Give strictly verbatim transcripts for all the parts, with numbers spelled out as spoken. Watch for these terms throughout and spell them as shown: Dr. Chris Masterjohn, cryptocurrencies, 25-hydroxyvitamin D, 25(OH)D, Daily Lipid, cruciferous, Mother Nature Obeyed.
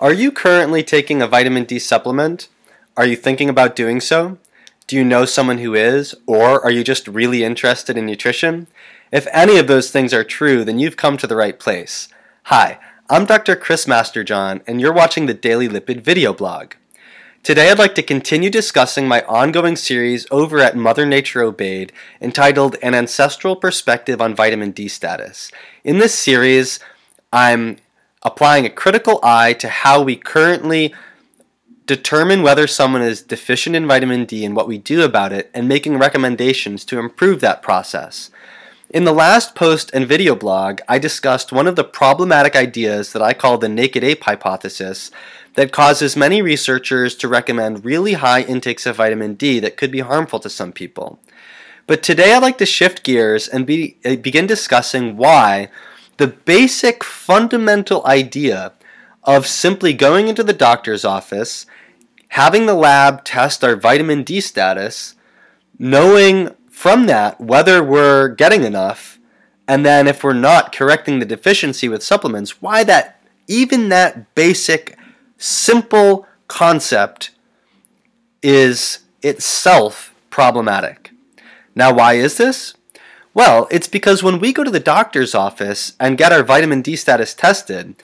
Are you currently taking a vitamin D supplement? Are you thinking about doing so? Do you know someone who is? Or are you just really interested in nutrition? If any of those things are true, then you've come to the right place. Hi, I'm Doctor Chris Masterjohn, and you're watching the Daily Lipid video blog. Today I'd like to continue discussing my ongoing series over at Mother Nature Obeyed entitled An Ancestral Perspective on Vitamin D Status. In this series, I'm applying a critical eye to how we currently determine whether someone is deficient in vitamin D and what we do about it, and making recommendations to improve that process. In the last post and video blog, I discussed one of the problematic ideas that I call the naked ape hypothesis that causes many researchers to recommend really high intakes of vitamin D that could be harmful to some people. But today I'd like to shift gears and be, uh, begin discussing why the basic fundamental idea of simply going into the doctor's office, having the lab test our vitamin D status, knowing from that whether we're getting enough, and then if we're not, correcting the deficiency with supplements, why that even that basic simple concept is itself problematic. Now, why is this? Well, it's because when we go to the doctor's office and get our vitamin D status tested,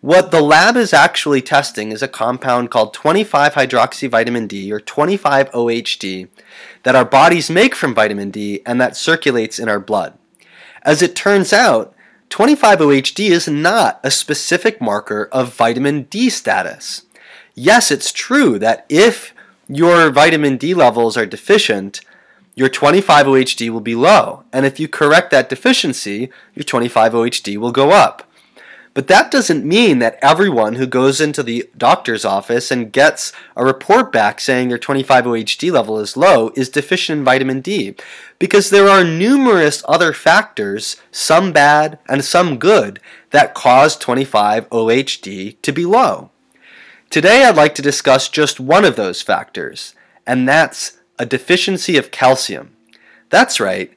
what the lab is actually testing is a compound called twenty-five hydroxyvitamin D, or twenty-five O H D, that our bodies make from vitamin D and that circulates in our blood. As it turns out, twenty-five O H D is not a specific marker of vitamin D status. Yes, it's true that if your vitamin D levels are deficient, your twenty-five O H D will be low, and if you correct that deficiency, your twenty-five O H D will go up. But that doesn't mean that everyone who goes into the doctor's office and gets a report back saying their twenty-five O H D level is low is deficient in vitamin D, because there are numerous other factors, some bad and some good, that cause twenty-five O H D to be low. Today I'd like to discuss just one of those factors, and that's a deficiency of calcium. That's right.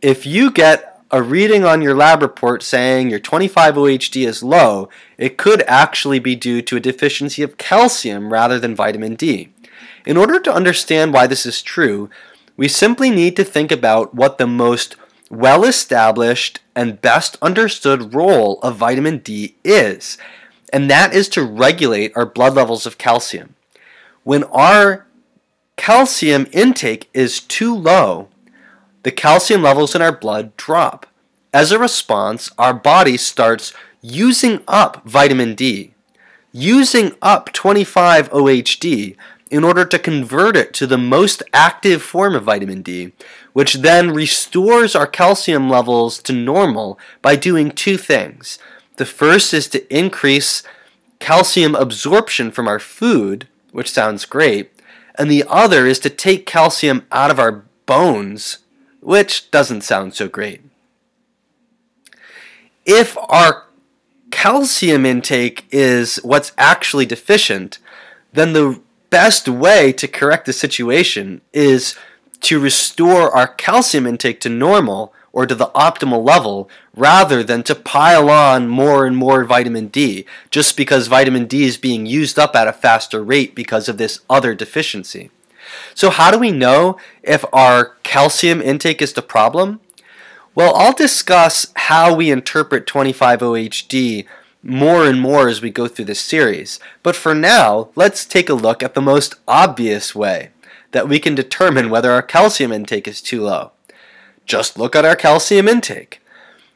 If you get a reading on your lab report saying your twenty-five O H D is low, it could actually be due to a deficiency of calcium rather than vitamin D. In order to understand why this is true, we simply need to think about what the most well-established and best understood role of vitamin D is, and that is to regulate our blood levels of calcium. When our calcium intake is too low, the calcium levels in our blood drop. As a response, our body starts using up vitamin D, using up twenty-five O H D in order to convert it to the most active form of vitamin D, which then restores our calcium levels to normal by doing two things. The first is to increase calcium absorption from our food, which sounds great, and the other is to take calcium out of our bones, which doesn't sound so great. If our calcium intake is what's actually deficient, then the best way to correct the situation is to restore our calcium intake to normal or to the optimal level, rather than to pile on more and more vitamin D just because vitamin D is being used up at a faster rate because of this other deficiency. So how do we know if our calcium intake is the problem? Well, I'll discuss how we interpret twenty-five O H D more and more as we go through this series. But for now, let's take a look at the most obvious way that we can determine whether our calcium intake is too low. Just look at our calcium intake.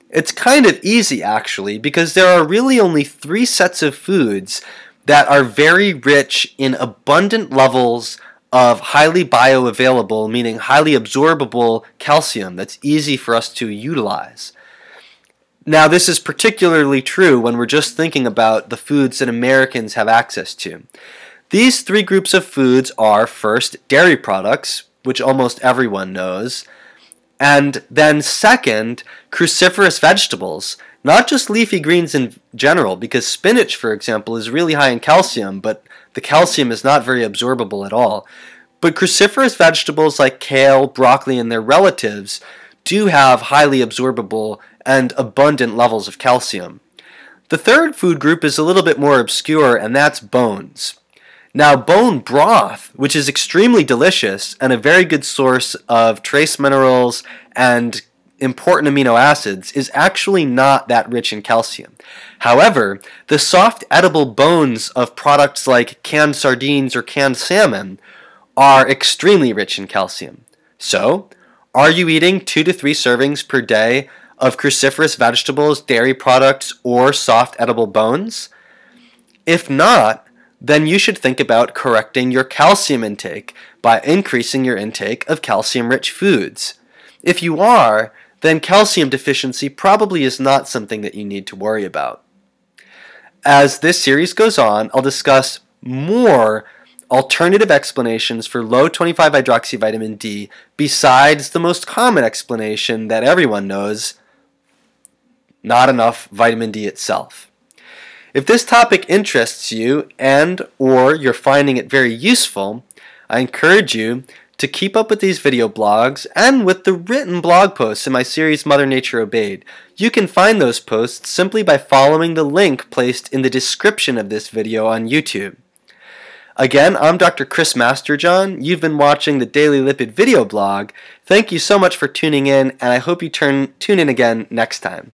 It's kind of easy, actually, because there are really only three sets of foods that are very rich in abundant levels of highly bioavailable, meaning highly absorbable calcium that's easy for us to utilize. Now, this is particularly true when we're just thinking about the foods that Americans have access to. These three groups of foods are, first, dairy products, which almost everyone knows, and then second, cruciferous vegetables, not just leafy greens in general, because spinach, for example, is really high in calcium, but the calcium is not very absorbable at all. But cruciferous vegetables like kale, broccoli, and their relatives do have highly absorbable and abundant levels of calcium. The third food group is a little bit more obscure, and that's bones. Now, bone broth, which is extremely delicious and a very good source of trace minerals and important amino acids, is actually not that rich in calcium. However, the soft edible bones of products like canned sardines or canned salmon are extremely rich in calcium. So, are you eating two to three servings per day of cruciferous vegetables, dairy products, or soft edible bones? If not, then you should think about correcting your calcium intake by increasing your intake of calcium-rich foods. If you are, then calcium deficiency probably is not something that you need to worry about. As this series goes on, I'll discuss more alternative explanations for low twenty-five hydroxy vitamin D besides the most common explanation that everyone knows, not enough vitamin D itself. If this topic interests you and or you're finding it very useful, I encourage you to keep up with these video blogs and with the written blog posts in my series Mother Nature Obeyed. You can find those posts simply by following the link placed in the description of this video on YouTube. Again, I'm Doctor Chris Masterjohn. You've been watching the Daily Lipid video blog. Thank you so much for tuning in, and I hope you turn, tune in again next time.